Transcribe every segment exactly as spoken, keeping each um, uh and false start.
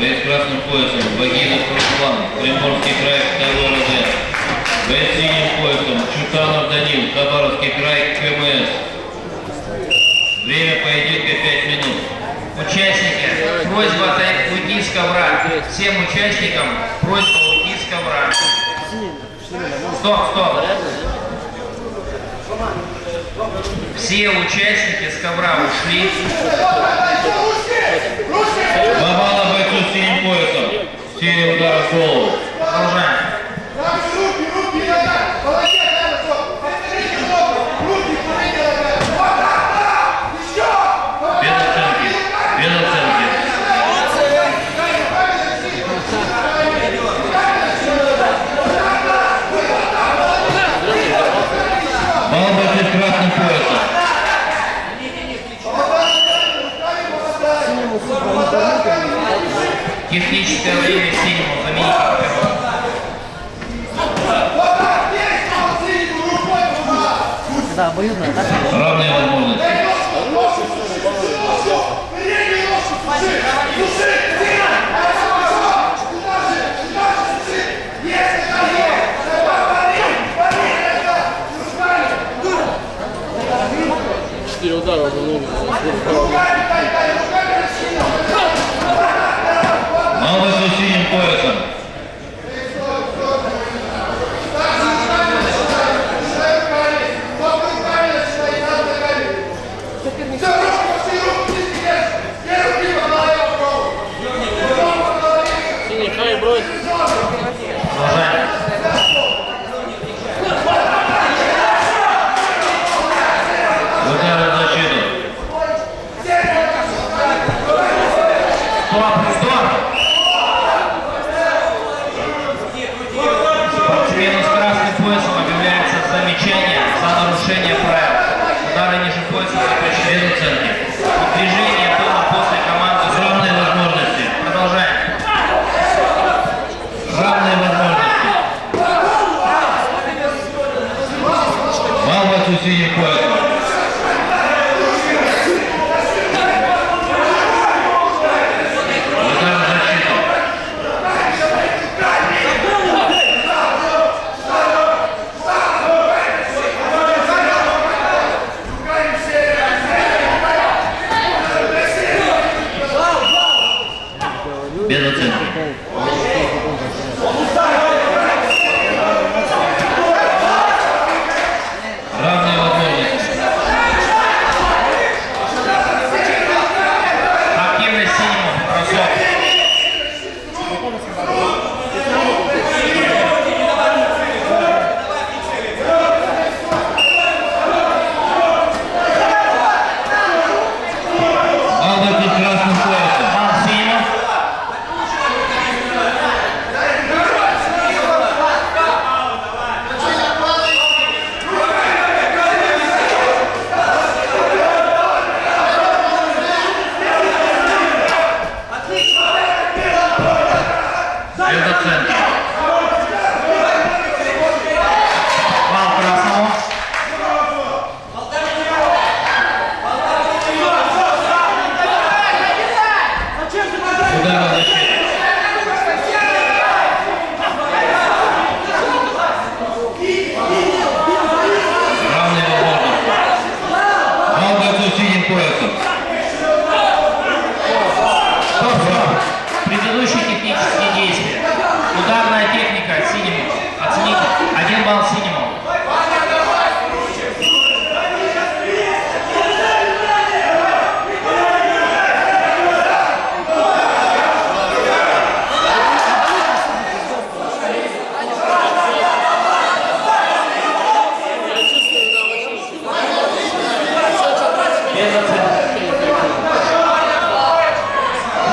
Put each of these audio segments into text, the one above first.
боец красным поясом Багинов Руслан, Приморский край, второй РД. Боец синим поясом Чутанов Данил, Хабаровский край, КМС. Время поединка пять минут. Участники, просьба уйти с ковра. Всем участникам просьба уйти с ковра. Стоп, стоп. Все участники с ковра ушли. Попало бойцу с синим поясом. Серия ударов в голову. Продолжаем. Без оценки. Без оценки. Попало бойцу с красным поясом. Техническое время синему заменить. Да, боевая, да? Равная возможность. Четыре удара в голову. Молодой с синим поясом. Синий хай брось. Удары в защиту. Стоп, стоп. Движение было после команды с равной возможности. Продолжаем. Равные возможности. Мало сусидей пояс.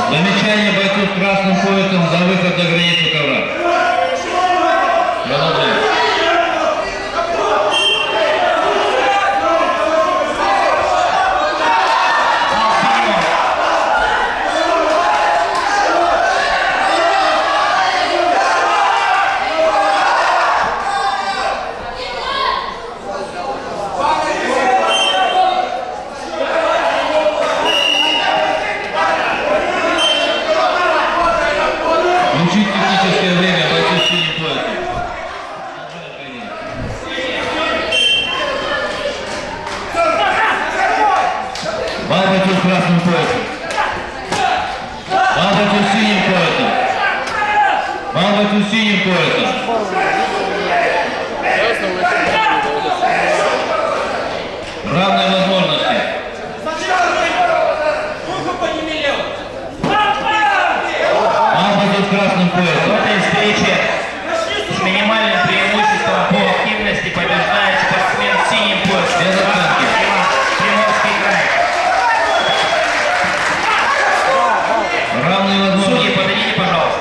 Замечание бойцу с красным поясом за выход за границу ковра. Продолжаем. Субтитры Падайте с красным поясом. Падайте с синим поясом. Падайте с синим поясом. Равные возможности. Падайте с красным поясом. В этой встрече с минимальным преимуществом по активности побеждает спортсмен с синим поясом. Судьи, подойдите, пожалуйста.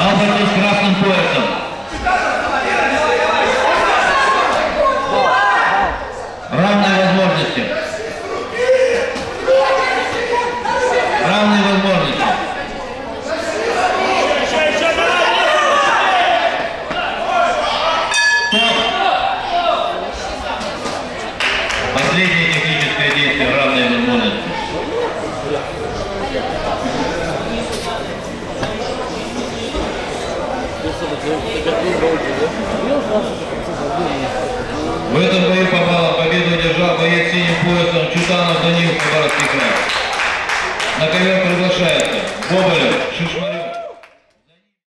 Алберт с красным поясом. Равные возможности. Равные возможности. Последнее техническое действие, равное возможности. В этом бою попала, победу одержал боец синим поясом Чутанов Данил, Хабаровский край. На ковер приглашается Боболев, Шишман.